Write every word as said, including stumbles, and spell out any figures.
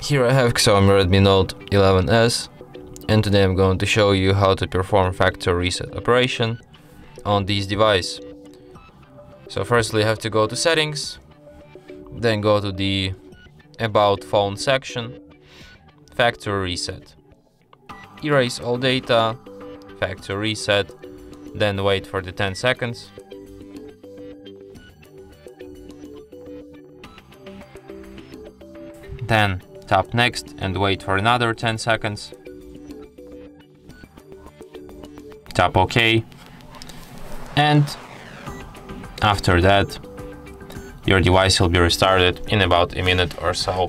Here I have Xiaomi Redmi Note eleven S, and today I'm going to show you how to perform factory reset operation on this device. So firstly you have to go to settings, then go to the about phone section, factory reset, erase all data, factory reset, then wait for the ten seconds. Then tap next and wait for another ten seconds. Tap OK. And after that, your device will be restarted in about a minute or so.